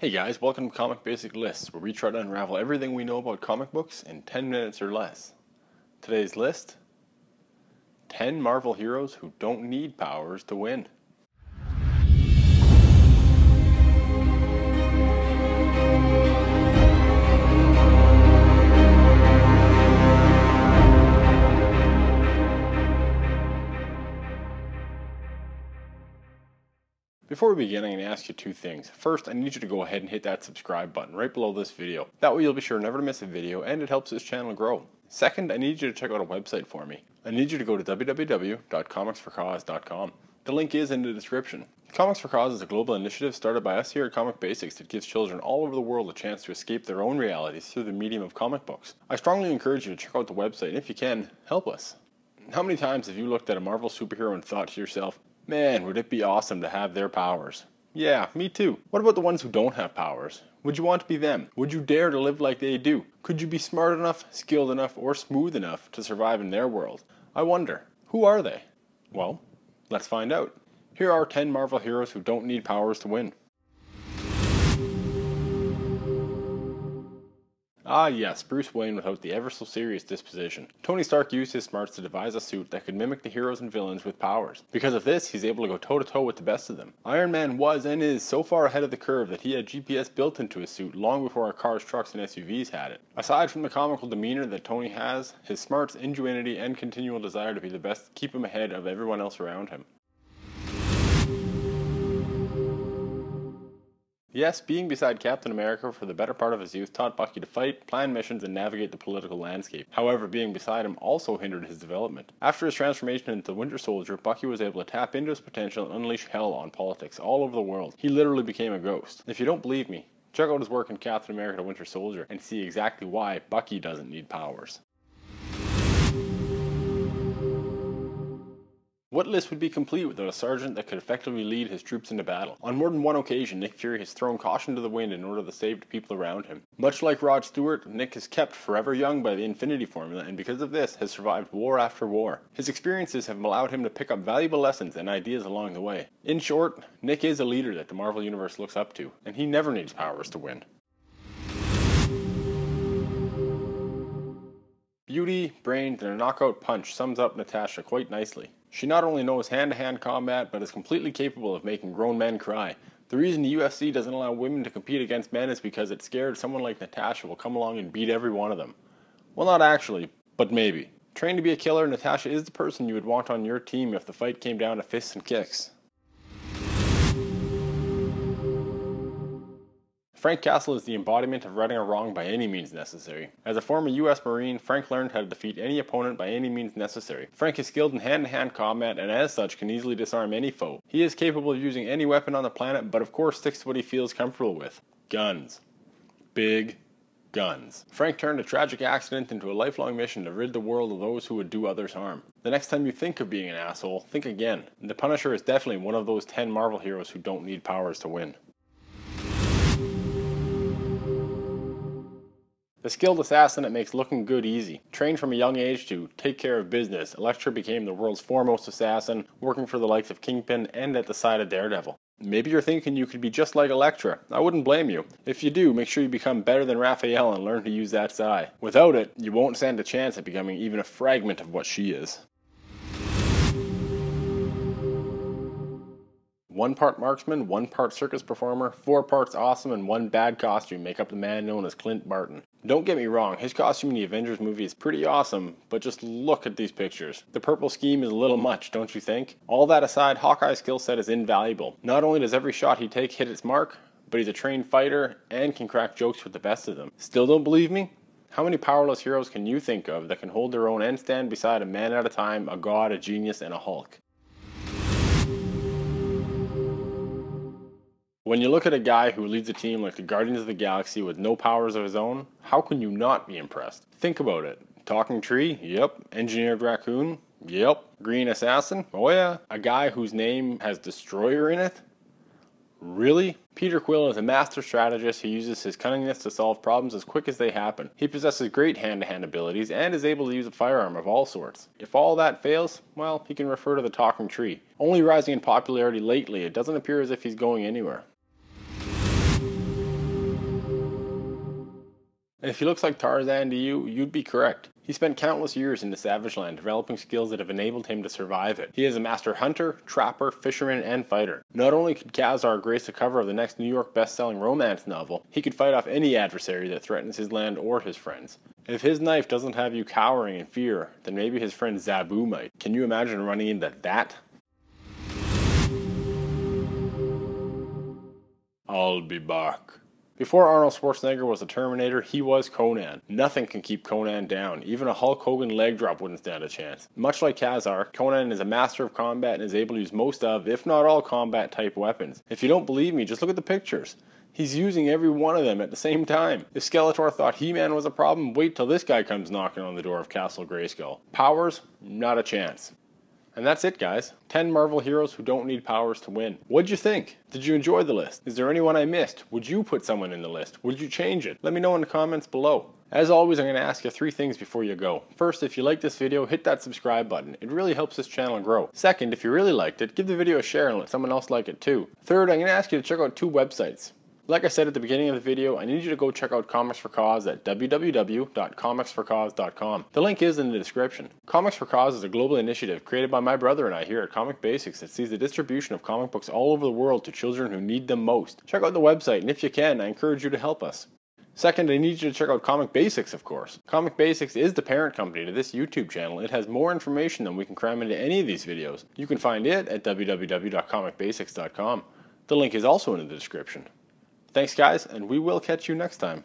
Hey guys, welcome to Comic Basic Lists, where we try to unravel everything we know about comic books in 10 minutes or less. Today's list, 10 Marvel heroes who don't need powers to win. Before we begin, I'm going to ask you two things. First, I need you to go ahead and hit that subscribe button right below this video. That way you'll be sure never to miss a video and it helps this channel grow. Second, I need you to check out a website for me. I need you to go to www.comicsforcause.com. The link is in the description. Comics for Cause is a global initiative started by us here at Comic Basics that gives children all over the world a chance to escape their own realities through the medium of comic books. I strongly encourage you to check out the website and if you can, help us. How many times have you looked at a Marvel superhero and thought to yourself, man, would it be awesome to have their powers? Yeah, me too. What about the ones who don't have powers? Would you want to be them? Would you dare to live like they do? Could you be smart enough, skilled enough, or smooth enough to survive in their world? I wonder, who are they? Well, let's find out. Here are 10 Marvel heroes who don't need powers to win. Ah yes, Bruce Wayne without the ever so serious disposition. Tony Stark used his smarts to devise a suit that could mimic the heroes and villains with powers. Because of this, he's able to go toe-to-toe with the best of them. Iron Man was and is so far ahead of the curve that he had GPS built into his suit long before our cars, trucks, and SUVs had it. Aside from the comical demeanor that Tony has, his smarts, ingenuity, and continual desire to be the best keep him ahead of everyone else around him. Yes, being beside Captain America for the better part of his youth taught Bucky to fight, plan missions, and navigate the political landscape. However, being beside him also hindered his development. After his transformation into the Winter Soldier, Bucky was able to tap into his potential and unleash hell on politics all over the world. He literally became a ghost. If you don't believe me, check out his work in Captain America: Winter Soldier and see exactly why Bucky doesn't need powers. What list would be complete without a sergeant that could effectively lead his troops into battle? On more than one occasion, Nick Fury has thrown caution to the wind in order to save the people around him. Much like Rod Stewart, Nick is kept forever young by the Infinity Formula and because of this has survived war after war. His experiences have allowed him to pick up valuable lessons and ideas along the way. In short, Nick is a leader that the Marvel Universe looks up to, and he never needs powers to win. Beauty, brains, and a knockout punch sums up Natasha quite nicely. She not only knows hand-to-hand combat, but is completely capable of making grown men cry. The reason the UFC doesn't allow women to compete against men is because it's scared someone like Natasha will come along and beat every one of them. Well, not actually, but maybe. Trained to be a killer, Natasha is the person you would want on your team if the fight came down to fists and kicks. Frank Castle is the embodiment of righting a wrong by any means necessary. As a former US Marine, Frank learned how to defeat any opponent by any means necessary. Frank is skilled in hand-to-hand combat and as such can easily disarm any foe. He is capable of using any weapon on the planet but of course sticks to what he feels comfortable with. Guns. Big guns. Frank turned a tragic accident into a lifelong mission to rid the world of those who would do others harm. The next time you think of being an asshole, think again. The Punisher is definitely one of those 10 Marvel heroes who don't need powers to win. The skilled assassin that makes looking good easy. Trained from a young age to take care of business, Elektra became the world's foremost assassin, working for the likes of Kingpin and at the side of Daredevil. Maybe you're thinking you could be just like Elektra. I wouldn't blame you. If you do, make sure you become better than Raphael and learn to use that sai. Without it, you won't stand a chance at becoming even a fragment of what she is. One part marksman, one part circus performer, four parts awesome, and one bad costume make up the man known as Clint Barton. Don't get me wrong, his costume in the Avengers movie is pretty awesome, but just look at these pictures. The purple scheme is a little much, don't you think? All that aside, Hawkeye's skill set is invaluable. Not only does every shot he takes hit its mark, but he's a trained fighter and can crack jokes with the best of them. Still don't believe me? How many powerless heroes can you think of that can hold their own and stand beside a man at a time, a god, a genius, and a Hulk? When you look at a guy who leads a team like the Guardians of the Galaxy with no powers of his own, how can you not be impressed? Think about it. Talking tree? Yep. Engineered raccoon? Yep. Green assassin? Oh yeah. A guy whose name has destroyer in it? Really? Peter Quill is a master strategist who uses his cunningness to solve problems as quick as they happen. He possesses great hand-to-hand abilities and is able to use a firearm of all sorts. If all that fails, well, he can refer to the talking tree. Only rising in popularity lately, it doesn't appear as if he's going anywhere. If he looks like Tarzan to you, you'd be correct. He spent countless years in the Savage Land, developing skills that have enabled him to survive it. He is a master hunter, trapper, fisherman, and fighter. Not only could Kazar grace the cover of the next New York best-selling romance novel, he could fight off any adversary that threatens his land or his friends. If his knife doesn't have you cowering in fear, then maybe his friend Zabu might. Can you imagine running into that? I'll be back. Before Arnold Schwarzenegger was the Terminator, he was Conan. Nothing can keep Conan down. Even a Hulk Hogan leg drop wouldn't stand a chance. Much like Kazar, Conan is a master of combat and is able to use most of, if not all, combat-type weapons. If you don't believe me, just look at the pictures. He's using every one of them at the same time. If Skeletor thought He-Man was a problem, wait till this guy comes knocking on the door of Castle Grayskull. Powers? Not a chance. And that's it, guys. 10 Marvel heroes who don't need powers to win. What'd you think? Did you enjoy the list? Is there anyone I missed? Would you put someone in the list? Would you change it? Let me know in the comments below. As always, I'm going to ask you 3 things before you go. First, if you like this video, hit that subscribe button. It really helps this channel grow. Second, if you really liked it, give the video a share and let someone else like it too. Third, I'm going to ask you to check out 2 websites. Like I said at the beginning of the video, I need you to go check out Comics for Cause at www.comicsforcause.com. The link is in the description. Comics for Cause is a global initiative created by my brother and I here at Comic Basics that sees the distribution of comic books all over the world to children who need them most. Check out the website, and if you can, I encourage you to help us. Second, I need you to check out Comic Basics, of course. Comic Basics is the parent company to this YouTube channel. It has more information than we can cram into any of these videos. You can find it at www.comicbasics.com. The link is also in the description. Thanks, guys, and we will catch you next time.